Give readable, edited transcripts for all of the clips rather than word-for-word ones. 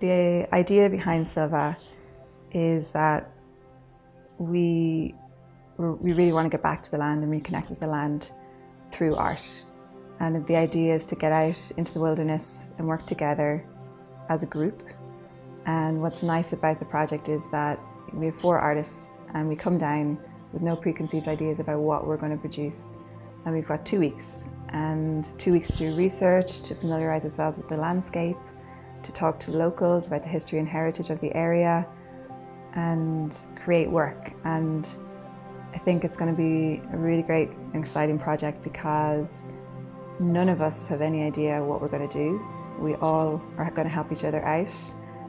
The idea behind Silva is that we really want to get back to the land and reconnect with the land through art. And the idea is to get out into the wilderness and work together as a group. And what's nice about the project is that we have four artists and we come down with no preconceived ideas about what we're going to produce. And we've got 2 weeks, and 2 weeks to do research, to familiarise ourselves with the landscape, to talk to locals about the history and heritage of the area, and create work. And I think it's going to be a really great and exciting project because none of us have any idea what we're going to do. We all are going to help each other out.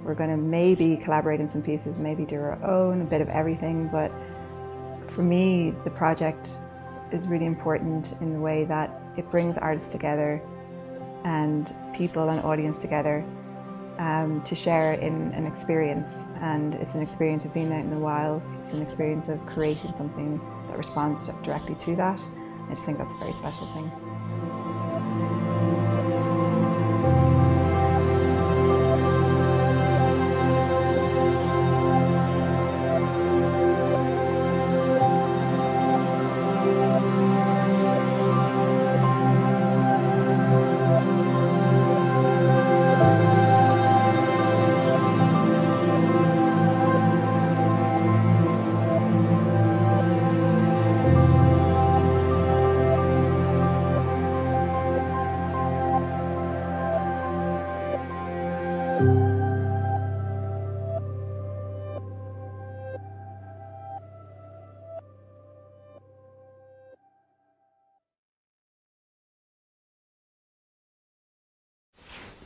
We're going to maybe collaborate in some pieces, maybe do our own, a bit of everything. But for me, the project is really important in the way that it brings artists together and people and audience together to share in an experience. And it's an experience of being out in the wilds. It's an experience of creating something that responds directly to that. I just think that's a very special thing.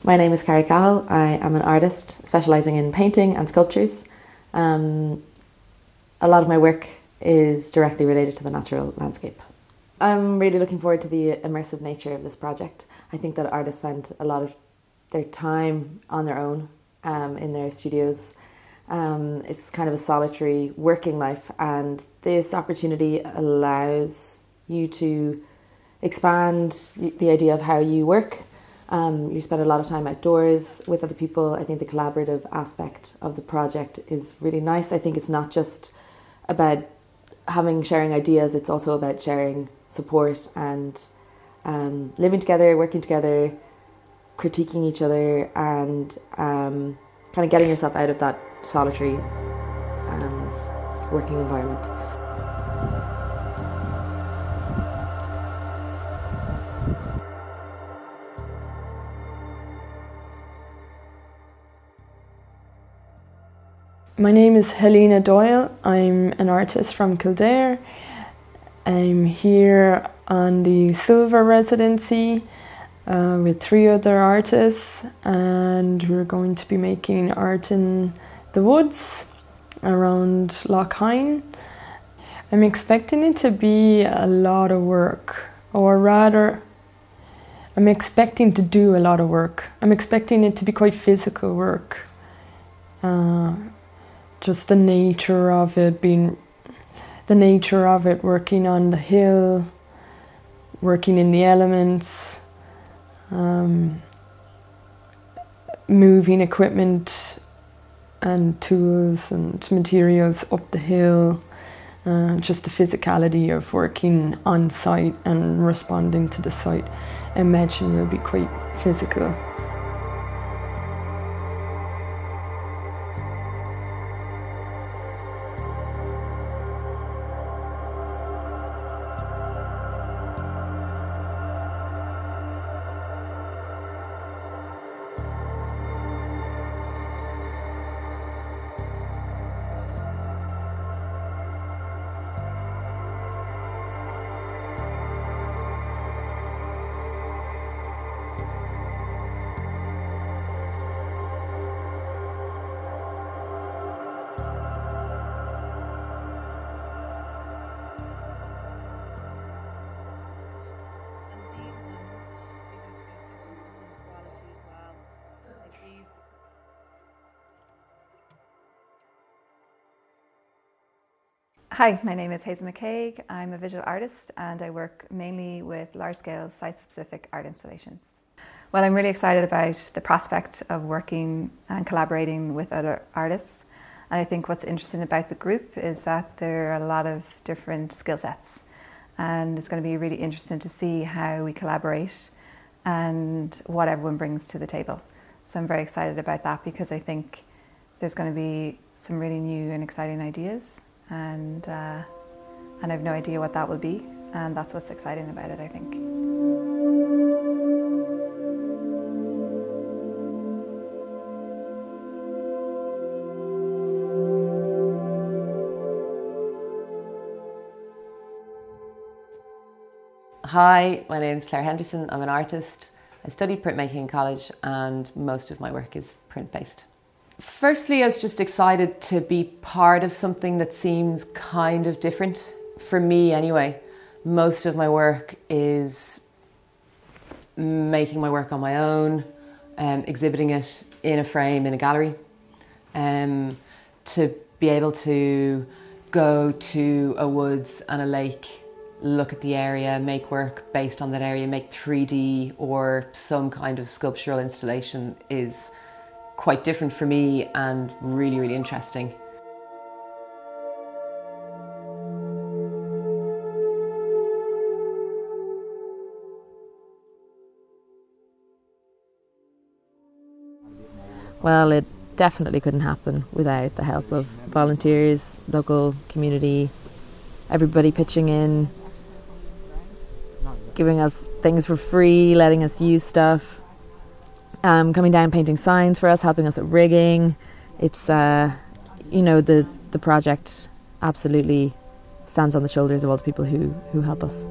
My name is Carrie Cahill. I am an artist specialising in painting and sculptures. A lot of my work is directly related to the natural landscape. I'm really looking forward to the immersive nature of this project. I think that artists spend a lot of their time on their own in their studios. It's kind of a solitary working life, and this opportunity allows you to expand the idea of how you work. You spend a lot of time outdoors with other people. I think the collaborative aspect of the project is really nice. I think it's not just about sharing ideas, it's also about sharing support and living together, working together, critiquing each other, and kind of getting yourself out of that solitary working environment. My name is Helena Doyle. I'm an artist from Kildare. I'm here on the Silva residency with 3 other artists, and we're going to be making art in the woods around Lough Hyne. I'm expecting it to be a lot of work, or rather, I'm expecting to do a lot of work. I'm expecting it to be quite physical work. Just the nature of it, working on the hill, working in the elements, moving equipment and tools and materials up the hill, just the physicality of working on site and responding to the site, I imagine will be quite physical. Hi, my name is Hazel McCaig. I'm a visual artist and I work mainly with large-scale, site-specific art installations. Well, I'm really excited about the prospect of working and collaborating with other artists. And I think what's interesting about the group is that there are a lot of different skill sets. And it's going to be really interesting to see how we collaborate and what everyone brings to the table. So I'm very excited about that, because I think there's going to be some really new and exciting ideas. And I have no idea what that will be. And that's what's exciting about it, I think. Hi, my name's Claire Henderson. I'm an artist. I studied printmaking in college and most of my work is print-based. Firstly, I was just excited to be part of something that seems kind of different. For me anyway, most of my work is making my work on my own, exhibiting it in a frame in a gallery. To be able to go to a woods and a lake, look at the area, make work based on that area, make 3D or some kind of sculptural installation is quite different for me and really, really interesting. Well, it definitely couldn't happen without the help of volunteers, local community, everybody pitching in, giving us things for free, letting us use stuff, coming down, painting signs for us, helping us with rigging. It's, you know, the project absolutely stands on the shoulders of all the people who help us.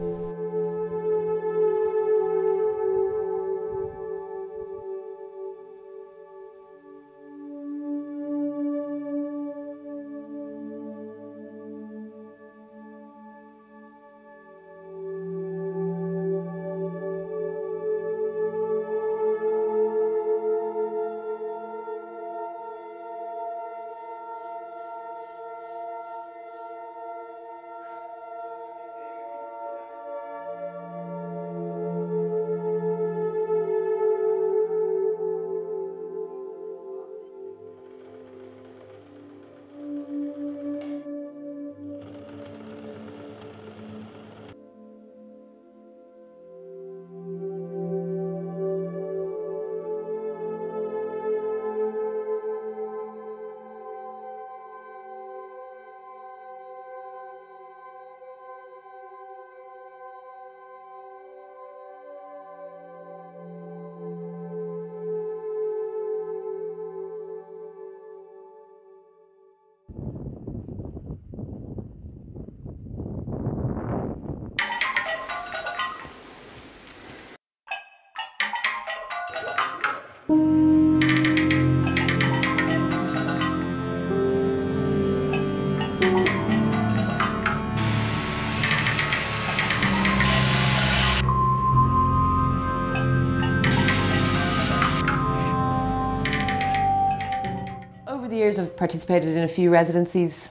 I've participated in a few residencies.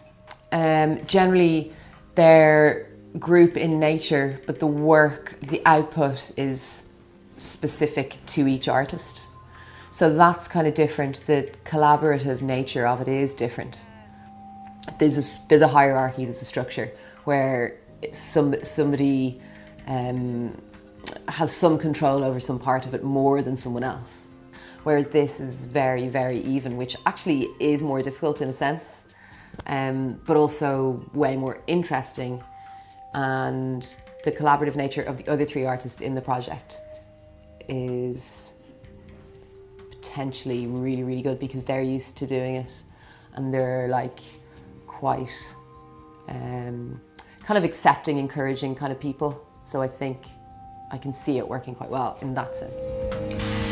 Generally they're group in nature, but the work, the output is specific to each artist. So that's kind of different. The collaborative nature of it is different. There's a hierarchy, there's a structure where somebody has some control over some part of it more than someone else. Whereas this is very, very even, which actually is more difficult in a sense, but also way more interesting. And the collaborative nature of the other three artists in the project is potentially really, really good, because they're used to doing it and they're like quite kind of accepting, encouraging kind of people. So I think I can see it working quite well in that sense.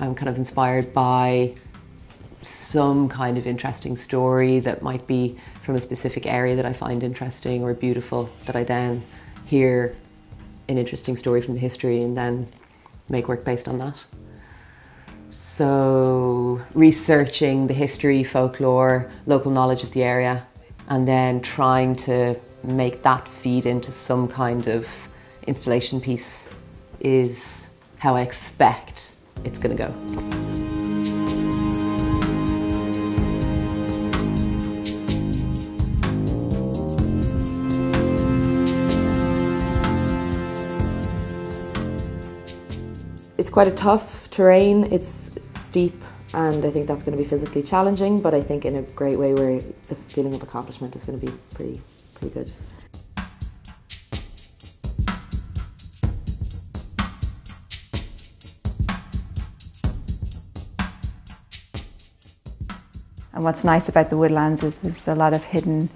I'm kind of inspired by some kind of interesting story that might be from a specific area that I find interesting or beautiful, that I then hear an interesting story from the history and then make work based on that. So researching the history, folklore, local knowledge of the area, and then trying to make that feed into some kind of installation piece is how I expect it's going to go. It's quite a tough terrain, it's steep, and I think that's going to be physically challenging, but I think in a great way where the feeling of accomplishment is going to be pretty good. And what's nice about the woodlands is there's a lot of hidden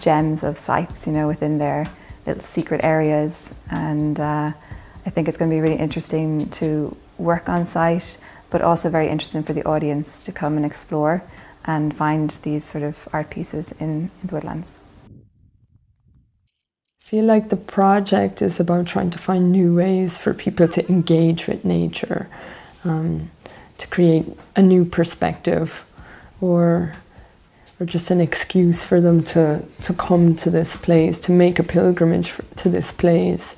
gems of sites, you know, within their little secret areas, and I think it's going to be really interesting to work on site, but also very interesting for the audience to come and explore and find these sort of art pieces in the woodlands. I feel like the project is about trying to find new ways for people to engage with nature, to create a new perspective, or just an excuse for them to come to this place, to make a pilgrimage to this place.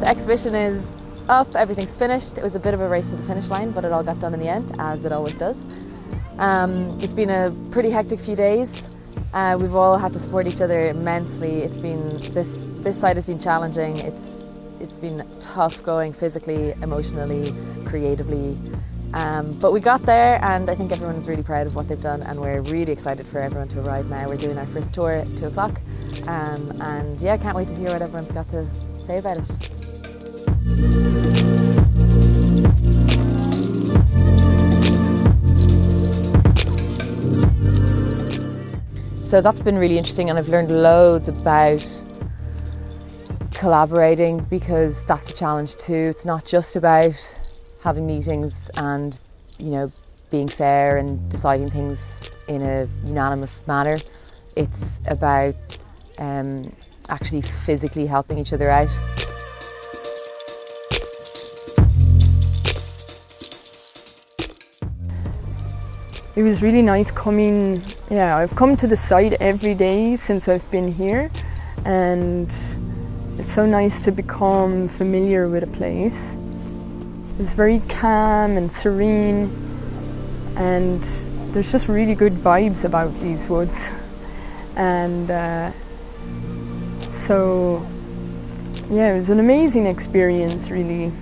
The exhibition is up, everything's finished. It was a bit of a race to the finish line, but it all got done in the end, as it always does. It's been a pretty hectic few days. We've all had to support each other immensely. It's been this site has been challenging. It's been tough going physically, emotionally, creatively. But we got there, and I think everyone is really proud of what they've done, and we're really excited for everyone to arrive now. We're doing our first tour at 2 o'clock, and yeah, can't wait to hear what everyone's got to say about it. So that's been really interesting, and I've learned loads about collaborating, because that's a challenge too. It's not just about having meetings and, you know, being fair and deciding things in a unanimous manner. It's about actually physically helping each other out. It was really nice coming, yeah, I've come to the site every day since I've been here, and it's so nice to become familiar with a place. It's very calm and serene, and there's just really good vibes about these woods. And so, yeah, it was an amazing experience, really.